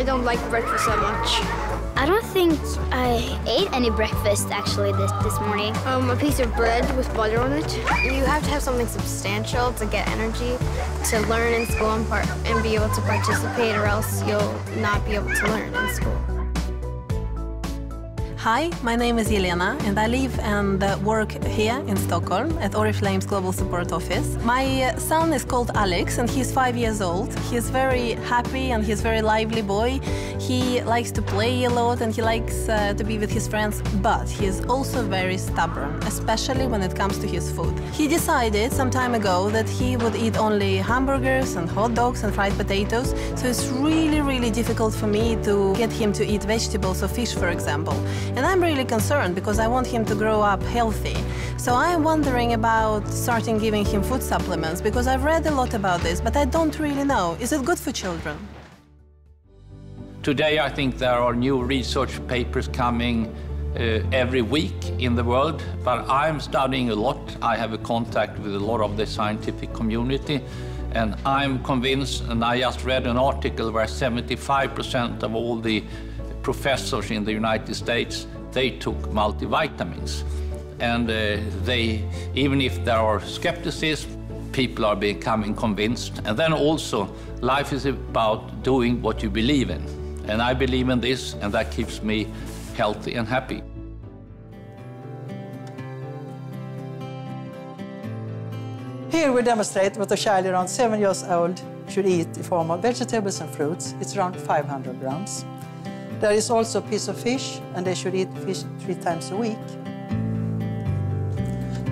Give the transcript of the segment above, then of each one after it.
I don't like breakfast that much. I don't think I ate any breakfast, actually, this morning. A piece of bread with butter on it. You have to have something substantial to get energy to learn in school and be able to participate, or else you'll not be able to learn in school. Hi, my name is Yelena, and I live and work here in Stockholm at Oriflame's Global Support Office. My son is called Alex, and he's 5 years old. He's very happy, and he's a very lively boy. He likes to play a lot and he likes to be with his friends, but he is also very stubborn, especially when it comes to his food. He decided some time ago that he would eat only hamburgers and hot dogs and fried potatoes, so it's really difficult for me to get him to eat vegetables or fish, for example. And I'm really concerned because I want him to grow up healthy. So I'm wondering about starting giving him food supplements because I've read a lot about this, but I don't really know. Is it good for children? Today, I think there are new research papers coming every week in the world, but I'm studying a lot. I have a contact with a lot of the scientific community, and I'm convinced, and I just read an article where 75% of all the professors in the United States, they took multivitamins. And even if there are skepticism, people are becoming convinced. And then also, life is about doing what you believe in. And I believe in this, and that keeps me healthy and happy. Here we demonstrate what a child around 7 years old should eat in form of vegetables and fruits. It's around 500 grams. There is also a piece of fish, and they should eat fish 3 times a week.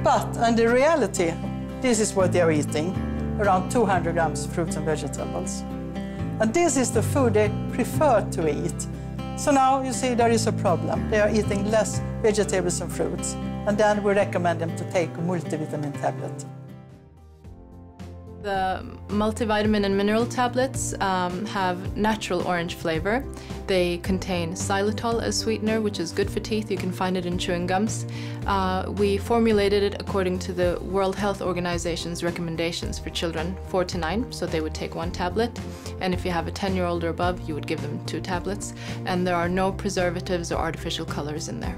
But in the reality, this is what they are eating, around 200 grams fruits and vegetables. And this is the food they prefer to eat. So now you see there is a problem. They are eating less vegetables and fruits. And then we recommend them to take a multivitamin tablet. The multivitamin and mineral tablets have natural orange flavor. They contain xylitol as sweetener, which is good for teeth. You can find it in chewing gums. We formulated it according to the World Health Organization's recommendations for children 4 to 9, so they would take 1 tablet. And if you have a 10-year-old or above, you would give them 2 tablets. And there are no preservatives or artificial colors in there.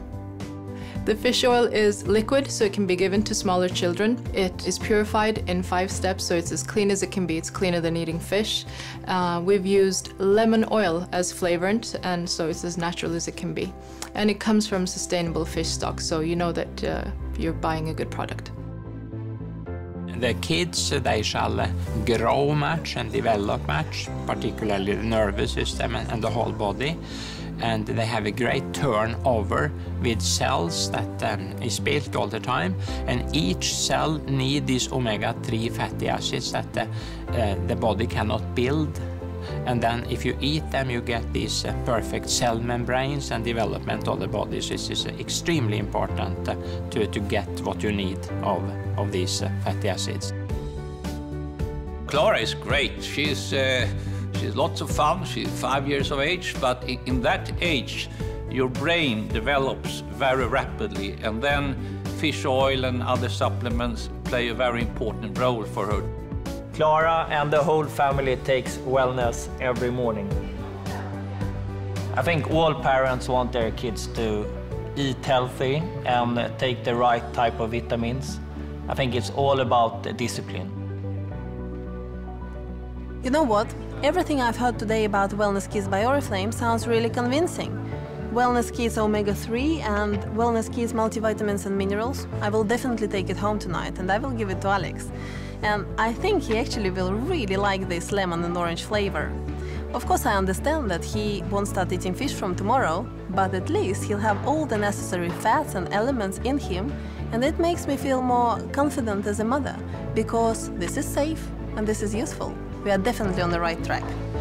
The fish oil is liquid, so it can be given to smaller children. It is purified in 5 steps, so it's as clean as it can be. It's cleaner than eating fish. We've used lemon oil as flavorant, and so it's as natural as it can be. And it comes from sustainable fish stocks, so you know that you're buying a good product. The kids, they shall grow much and develop much, particularly the nervous system and the whole body. And they have a great turnover with cells that is built all the time. And each cell needs these omega-3 fatty acids that the body cannot build. And then if you eat them, you get these perfect cell membranes and development of the body. So it is extremely important to get what you need of these fatty acids. Clara is great. She's lots of fun, she's 5 years of age, but in that age, your brain develops very rapidly, and then fish oil and other supplements play a very important role for her. Clara and the whole family takes wellness every morning. I think all parents want their kids to eat healthy and take the right type of vitamins. I think it's all about discipline. You know what? Everything I've heard today about Wellness Kids by Oriflame sounds really convincing. Wellness Kids Omega-3 and Wellness Kids Multivitamins and Minerals. I will definitely take it home tonight and I will give it to Alex. And I think he actually will really like this lemon and orange flavor. Of course, I understand that he won't start eating fish from tomorrow, but at least he'll have all the necessary fats and elements in him, and it makes me feel more confident as a mother, because this is safe and this is useful. We are definitely on the right track.